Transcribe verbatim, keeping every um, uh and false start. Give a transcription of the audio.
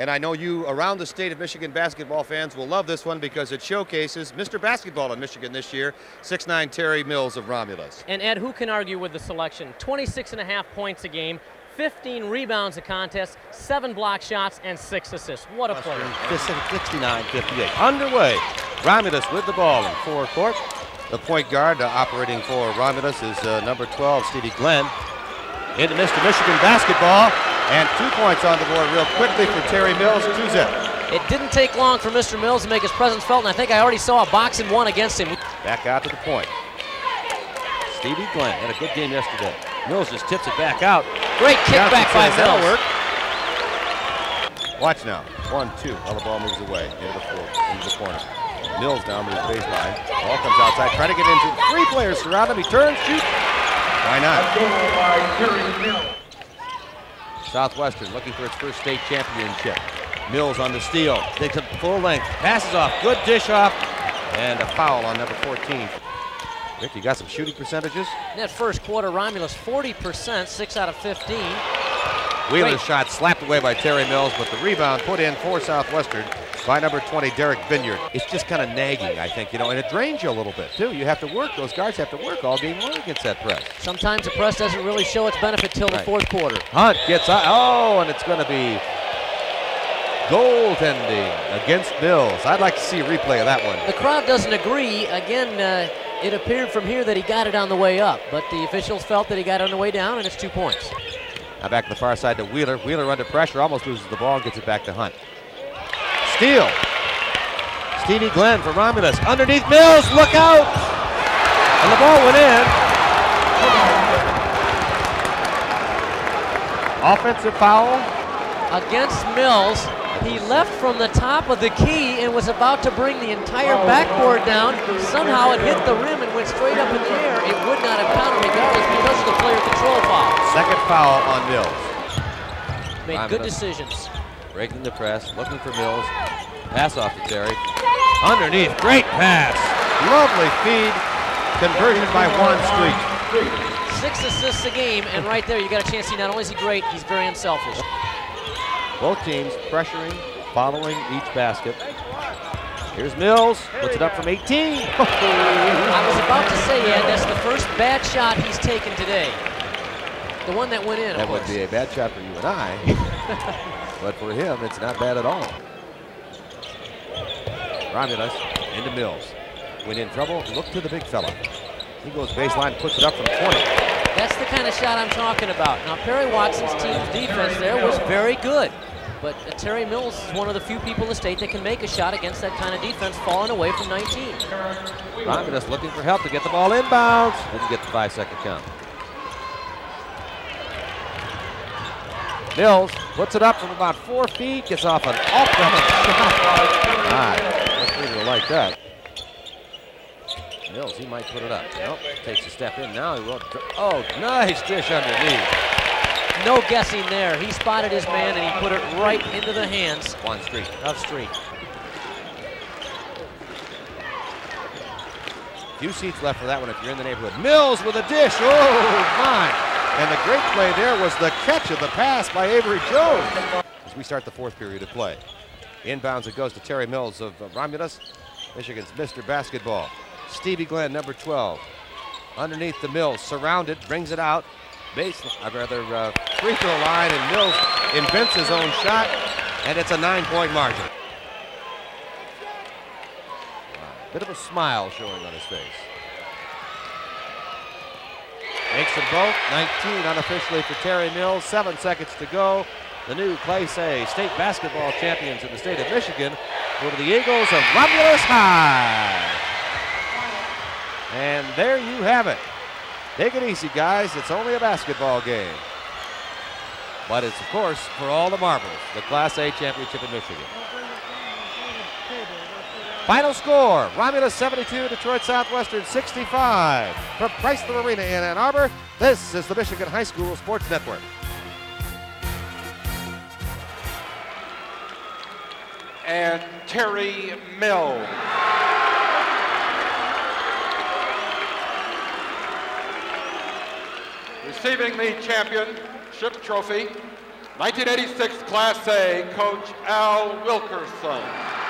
And I know you around the state of Michigan basketball fans will love this one because it showcases Mister Basketball in Michigan this year, six nine Terry Mills of Romulus. And Ed, who can argue with the selection? twenty-six and a half points a game, fifteen rebounds a contest, seven block shots, and six assists. What a player. sixty-nine fifty-eight. Underway. Romulus with the ball in forward court. The point guard uh, operating for Romulus is uh, number twelve, Stevie Glenn. Into Mister Michigan basketball, and two points on the board real quickly for Terry Mills, two zip. It didn't take long for Mister Mills to make his presence felt, and I think I already saw a box and one against him. Back out to the point. Stevie Glenn had a good game yesterday. Mills just tips it back out. Great kickback by Mills. Work. Watch now, one, two, all the ball moves away into the, floor, into the corner. Mills down to his baseline, ball comes outside, trying to get into three players surround him, he turns, shoots. Why not? Southwestern looking for its first state championship. Mills on the steal, takes up full length, passes off, good dish off, and a foul on number fourteen. Rick, you got some shooting percentages? In that first quarter, Romulus forty percent, six out of fifteen. Wheeler's shot slapped away by Terry Mills, but the rebound put in for Southwestern by number twenty, Derek Vineyard. It's just kind of nagging, I think, you know, and it drains you a little bit, too. You have to work. Those guards have to work all game long against that press. Sometimes the press doesn't really show its benefit till right. the fourth quarter. Hunt gets up. Oh, and it's going to be goaltending against Mills. I'd like to see a replay of that one. The crowd doesn't agree. Again, uh, it appeared from here that he got it on the way up, but the officials felt that he got it on the way down, and it's two points. Now back to the far side to Wheeler. Wheeler under pressure, almost loses the ball, gets it back to Hunt. Steal. Stevie Glenn for Romulus. Underneath Mills, look out! And the ball went in. Offensive foul. Against Mills, he left from the top of the key and was about to bring the entire backboard down. Somehow it hit the rim and went straight up in the air. It would not have counted regardless because of the player control foul. Second foul on Mills. Made Romulus. Good decisions. Breaking the press, looking for Mills. Pass off to Terry. Underneath, great pass. Lovely feed, converted by Warren Street. Six assists a game, and right there you got a chance to see not only is he great, he's very unselfish. Both teams pressuring, following each basket. Here's Mills, puts it up from eighteen. I was about to say, Ed, that's the first bad shot he's taken today. The one that went in, That would be a bad shot for you and I, but for him, it's not bad at all. Romulus into Mills. When in trouble, look to the big fella. He goes baseline, puts it up from twenty. That's the kind of shot I'm talking about. Now, Perry Watson's team's defense there was very good, but uh, Terry Mills is one of the few people in the state that can make a shot against that kind of defense, falling away from nineteen. Romulus looking for help to get the ball inbounds. Didn't get the five-second count. Mills puts it up from about four feet, gets off an off-balance shot. Nice. Like that. Mills, he might put it up. Nope, takes a step in now. He will. Oh, nice dish underneath. No guessing there. He spotted his man and he put it right into the hands. One streak. Tough streak. Few seats left for that one if you're in the neighborhood. Mills with a dish. Oh, my. And the great play there was the catch of the pass by Avery Jones. As we start the fourth period of play. Inbounds it goes to Terry Mills of Romulus, Michigan's Mister Basketball. Stevie Glenn, number twelve, underneath the Mills, surrounded, brings it out, base, I'd rather uh, free throw line, and Mills invents his own shot, and it's a nine-point margin. A bit of a smile showing on his face. Makes them both, nineteen unofficially for Terry Mills, seven seconds to go. The new Class A state basketball champions in the state of Michigan were the Eagles of Romulus High. And there you have it. Take it easy, guys. It's only a basketball game. But it's, of course, for all the marbles, the Class A championship in Michigan. Final score, Romulus seventy-two, Detroit Southwestern sixty-five. From Price the Arena in Ann Arbor, this is the Michigan High School Sports Network. And Terry Mills. Receiving the championship trophy, nineteen eighty-six Class A, Coach Al Wilkerson.